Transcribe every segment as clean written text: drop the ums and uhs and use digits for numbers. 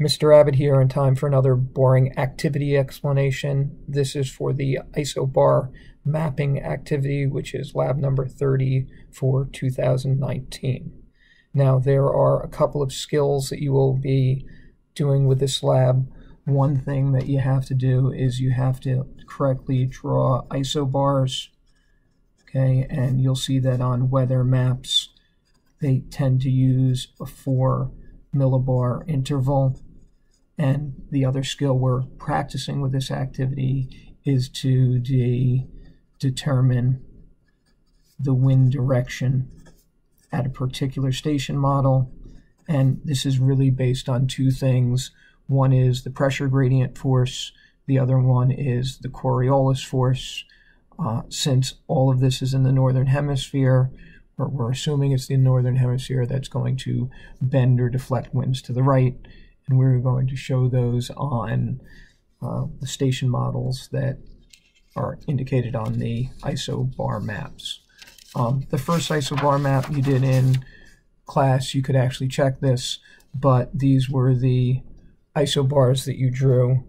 Mr. Abbott here in time for another boring activity explanation. This is for the isobar mapping activity, which is lab number 30 for 2019. Now, there are a couple of skills that you will be doing with this lab. One thing that you have to do is you have to correctly draw isobars, okay? And you'll see that on weather maps, they tend to use a 4 millibar interval. And the other skill we're practicing with this activity is to determine the wind direction at a particular station model. And this is really based on two things. One is the pressure gradient force. The other one is the Coriolis force. Since all of this is in the northern hemisphere, or we're assuming it's the northern hemisphere, that's going to bend or deflect winds to the right. And we're going to show those on the station models that are indicated on the isobar maps. The first isobar map you did in class, you could actually check this, but these were the isobars that you drew.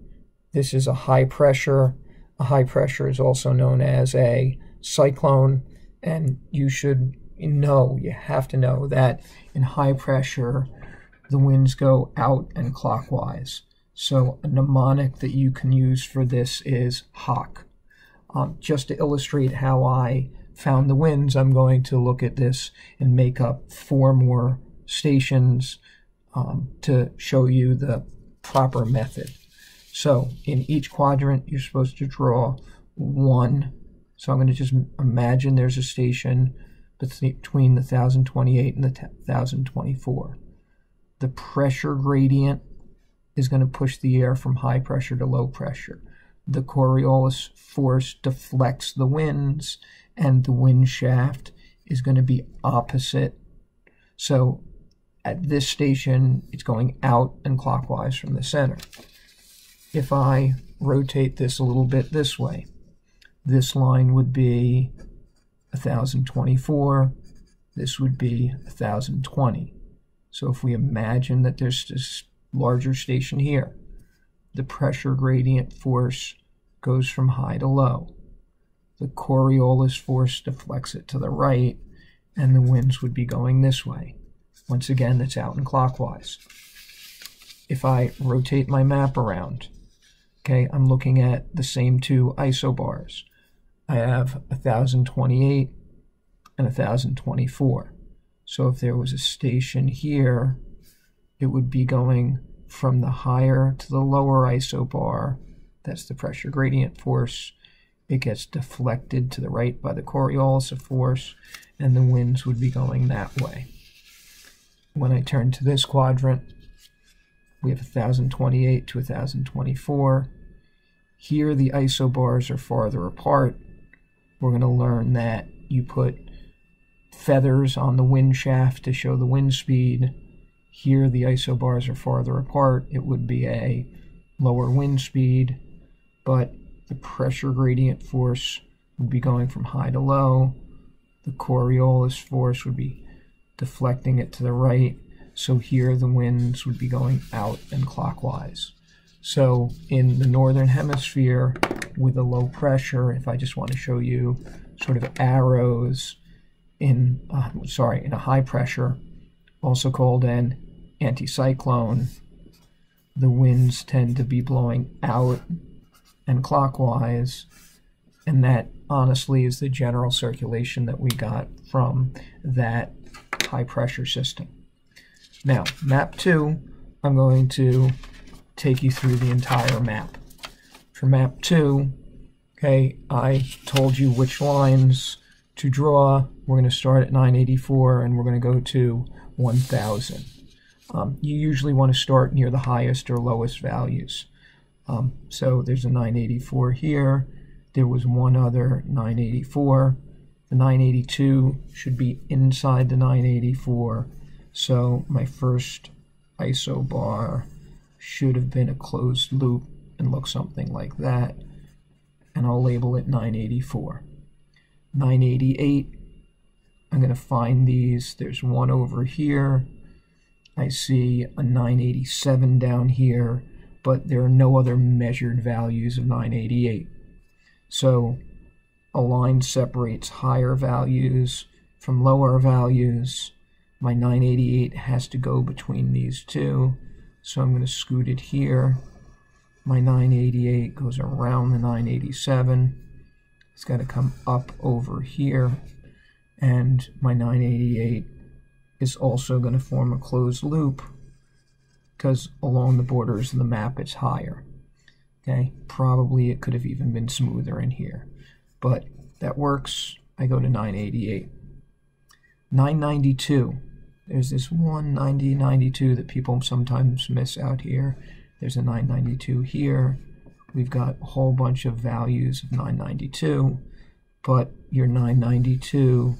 This is a high pressure. A high pressure is also known as a cyclone, and you should know, you have to know that in high pressure, the winds go out and clockwise. So a mnemonic that you can use for this is HAWC. Just to illustrate how I found the winds, I'm going to look at this and make up 4 more stations to show you the proper method. So in each quadrant, you're supposed to draw 1. So I'm going to just imagine there's a station between the 1028 and the 1024. The pressure gradient is going to push the air from high pressure to low pressure. The Coriolis force deflects the winds, and the wind shaft is going to be opposite. So at this station, it's going out and clockwise from the center. If I rotate this a little bit this way, this line would be 1024. This would be 1020. So if we imagine that there's this larger station here, the pressure gradient force goes from high to low. The Coriolis force deflects it to the right, and the winds would be going this way. Once again, that's out and clockwise. If I rotate my map around, okay, I'm looking at the same 2 isobars. I have 1028 and 1024. So if there was a station here, it would be going from the higher to the lower isobar. That's the pressure gradient force. It gets deflected to the right by the Coriolis force, and the winds would be going that way. When I turn to this quadrant, we have 1028 to 1024. Here the isobars are farther apart. We're going to learn that you put feathers on the wind shaft to show the wind speed. Here the isobars are farther apart. It would be a lower wind speed, but the pressure gradient force would be going from high to low. The Coriolis force would be deflecting it to the right. So here the winds would be going out and clockwise. So in the northern hemisphere with a low pressure, if I just want to show you sort of arrows in a high pressure, also called an anticyclone, the winds tend to be blowing out and clockwise, and that honestly is the general circulation that we got from that high pressure system. Now, map 2, I'm going to take you through the entire map. For map 2, okay, I told you which lines to draw. We're going to start at 984 and we're going to go to 1000. You usually want to start near the highest or lowest values. So there's a 984 here. There was one other 984. The 982 should be inside the 984. So my first isobar should have been a closed loop and look something like that. And I'll label it 984. 988, I'm going to find these. There's one over here. I see a 987 down here, but there are no other measured values of 988. So a line separates higher values from lower values. My 988 has to go between these two, so I'm going to scoot it here. My 988 goes around the 987. It's got to come up over here, and my 988 is also going to form a closed loop because along the borders of the map it's higher. Okay, probably it could have even been smoother in here, but that works. I go to 988. 992. There's this one 992 that people sometimes miss out here. There's a 992 here. We've got a whole bunch of values of 992, but your 992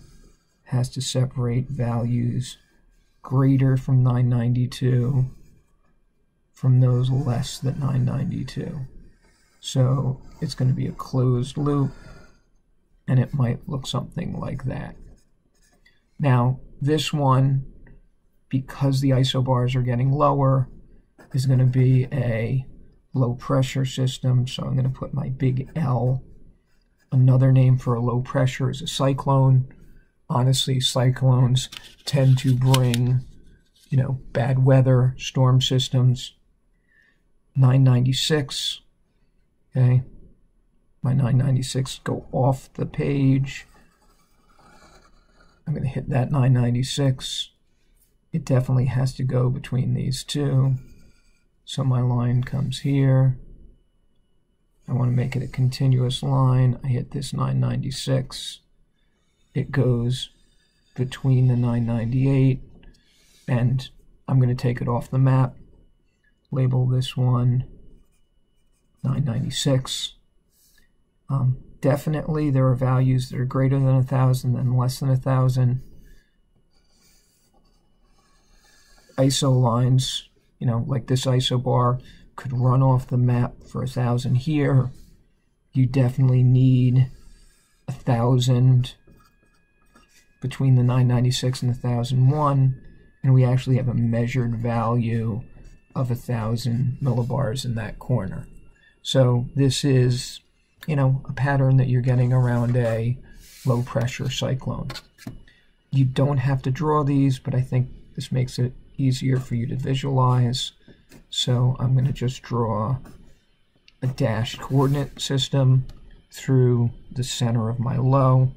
has to separate values greater from 992 from those less than 992. So it's going to be a closed loop, and it might look something like that. Now, this one, because the isobars are getting lower, is going to be a low pressure system, so I'm going to put my big L. Another name for a low pressure is a cyclone. Honestly, cyclones tend to bring, you know, bad weather, storm systems. 996, okay, my 996 go off the page. I'm going to hit that 996. It definitely has to go between these two. So my line comes here. I want to make it a continuous line. I hit this 996. It goes between the 998, and I'm going to take it off the map. Label this one 996. Definitely there are values that are greater than 1,000 and less than 1,000. ISO lines, you know, like this isobar could run off the map for 1,000 here. You definitely need 1,000 between the 996 and 1,001, and we actually have a measured value of 1,000 millibars in that corner. So this is, you know, a pattern that you're getting around a low pressure cyclone. You don't have to draw these, but I think this makes it easier for you to visualize. So I'm going to just draw a dashed coordinate system through the center of my low.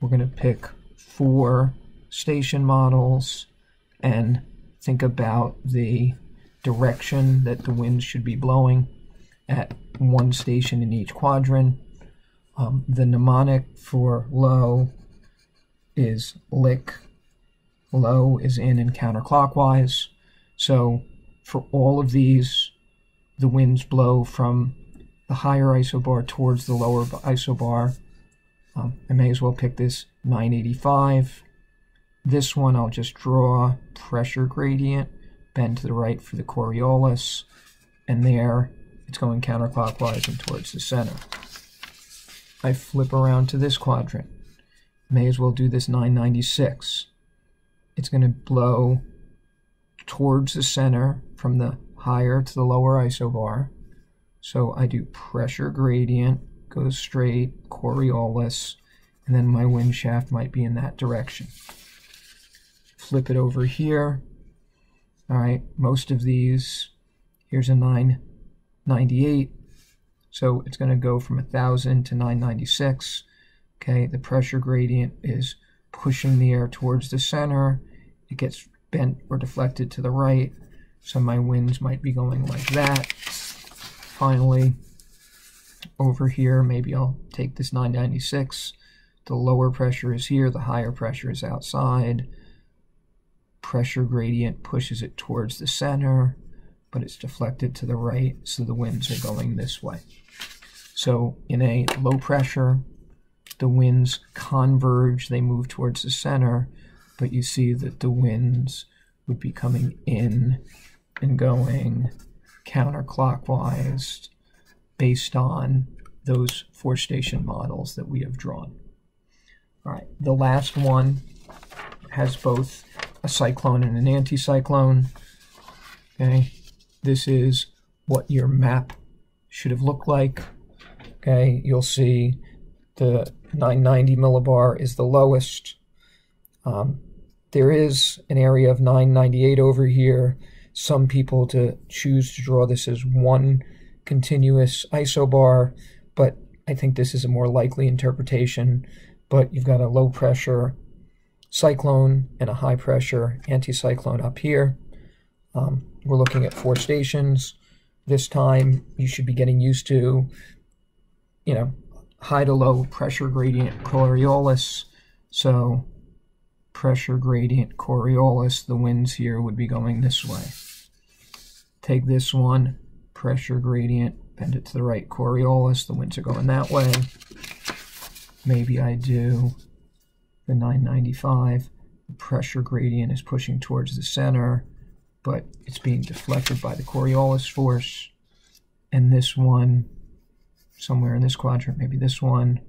We're going to pick 4 station models and think about the direction that the winds should be blowing at one station in each quadrant. The mnemonic for low is lick. Low is in and counterclockwise. So for all of these, the winds blow from the higher isobar towards the lower isobar. I may as well pick this 985. This one I'll just draw pressure gradient, bend to the right for the Coriolis, and there it's going counterclockwise and towards the center. I flip around to this quadrant. May as well do this 996. It's going to blow towards the center from the higher to the lower isobar. So I do pressure gradient, goes straight, Coriolis, and then my wind shaft might be in that direction. Flip it over here. All right, most of these, here's a 998. So it's going to go from 1,000 to 996. Okay, the pressure gradient is pushing the air towards the center. It gets bent or deflected to the right, so my winds might be going like that. Finally, over here, maybe I'll take this 996. The lower pressure is here, the higher pressure is outside. Pressure gradient pushes it towards the center, but it's deflected to the right, so the winds are going this way. So in a low pressure, the winds converge, they move towards the center, but you see that the winds would be coming in and going counterclockwise based on those 4 station models that we have drawn. All right, the last one has both a cyclone and an anticyclone. Okay, this is what your map should have looked like. Okay, you'll see the 990 millibar is the lowest. There is an area of 998 over here. Some people choose to draw this as one continuous isobar, but I think this is a more likely interpretation. But you've got a low pressure cyclone and a high pressure anticyclone up here. We're looking at 4 stations. This time you should be getting used to, you know, high to low pressure gradient Coriolis. So pressure gradient Coriolis, the winds here would be going this way. Take this one, pressure gradient, bend it to the right, Coriolis, the winds are going that way. Maybe I do the 995. The pressure gradient is pushing towards the center, but it's being deflected by the Coriolis force. And this one, somewhere in this quadrant, maybe this one,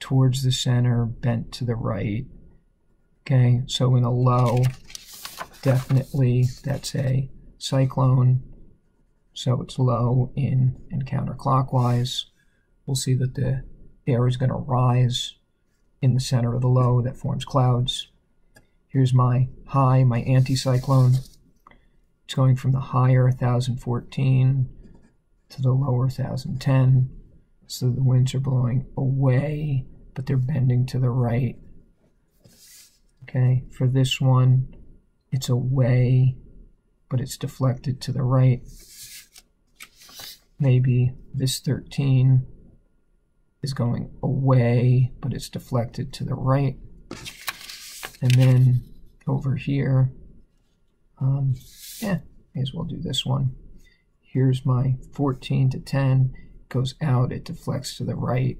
towards the center, bent to the right. Okay, so in a low, definitely that's a cyclone. So it's low in and counterclockwise. We'll see that the air is going to rise in the center of the low that forms clouds. Here's my high, my anticyclone. It's going from the higher 1014 to the lower 1010. So the winds are blowing away, but they're bending to the right. Okay, for this one, it's away, but it's deflected to the right. Maybe this 13 is going away, but it's deflected to the right. And then over here, may as well do this one. Here's my 14 to 10, it goes out, it deflects to the right.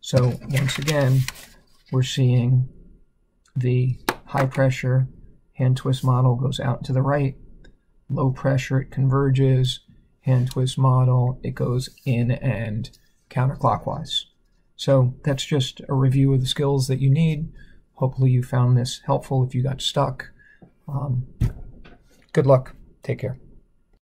So once again, we're seeing the high pressure hand twist model goes out to the right. Low pressure, it converges. Hand twist model, it goes in and counterclockwise. So that's just a review of the skills that you need. Hopefully you found this helpful if you got stuck. Good luck. Take care.